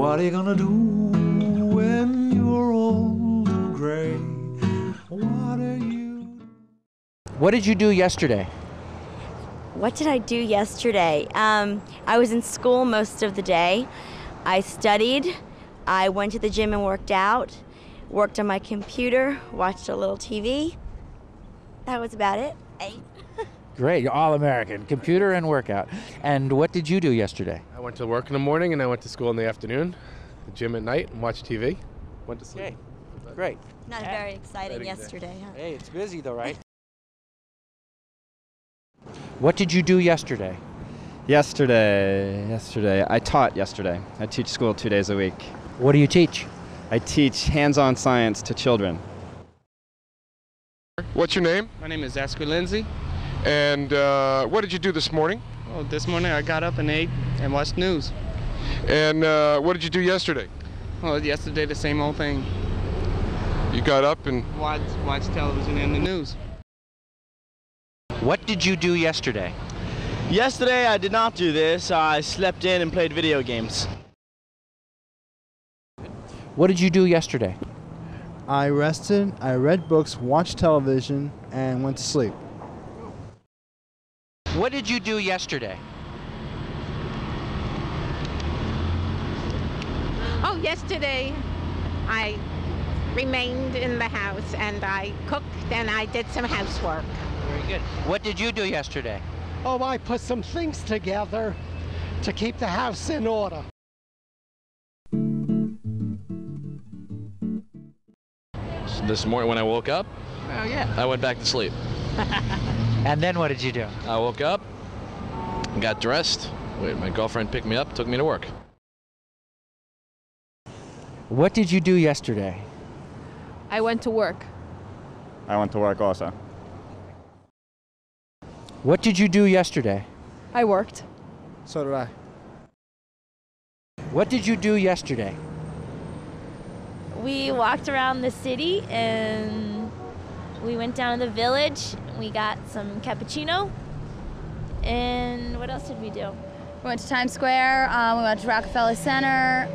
What are you gonna do when you're old and gray? What are you... What did you do yesterday? What did I do yesterday? I was in school most of the day. I studied. I went to the gym and worked out. Worked on my computer. Watched a little TV. That was about it. Ate. Great, you're all-American, computer and workout. And what did you do yesterday? I went to work in the morning and I went to school in the afternoon, the gym at night, and watched TV, went to sleep. Okay. Great. Not very exciting yesterday, huh? Hey, it's busy though, right? What did you do yesterday? Yesterday, I taught yesterday. I teach school 2 days a week. What do you teach? I teach hands-on science to children. What's your name? My name is Asker Lindsay. And what did you do this morning? Well, this morning I got up and ate and watched news. And what did you do yesterday? Well, yesterday the same old thing. You got up and... Watched television and the news. What did you do yesterday? Yesterday I did not do this. I slept in and played video games. What did you do yesterday? I rested, I read books, watched television, and went to sleep. What did you do yesterday? Oh, yesterday I remained in the house and I cooked and I did some housework. Very good. What did you do yesterday? Oh, I put some things together to keep the house in order. So this morning when I woke up, oh, yeah. I went back to sleep. And then what did you do? I woke up, got dressed. My girlfriend picked me up, took me to work. What did you do yesterday? I went to work. I went to work also. What did you do yesterday? I worked. So did I. What did you do yesterday? We walked around the city and we went down to the village. We got some cappuccino, and what else did we do? We went to Times Square, we went to Rockefeller Center.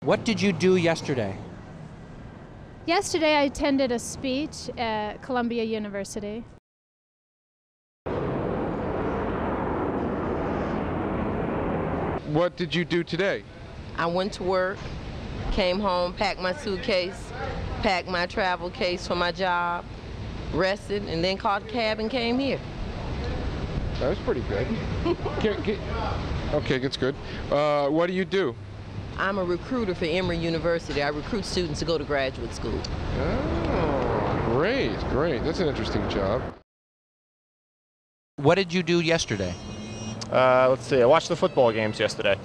What did you do yesterday? Yesterday I attended a speech at Columbia University. What did you do today? I went to work, came home, packed my suitcase, packed my travel case for my job, rested, and then called a cab and came here. That was pretty good. Okay, that's good. What do you do? I'm a recruiter for Emory University. I recruit students to go to graduate school. Oh, great, great. That's an interesting job. What did you do yesterday? Let's see, I watched the football games yesterday.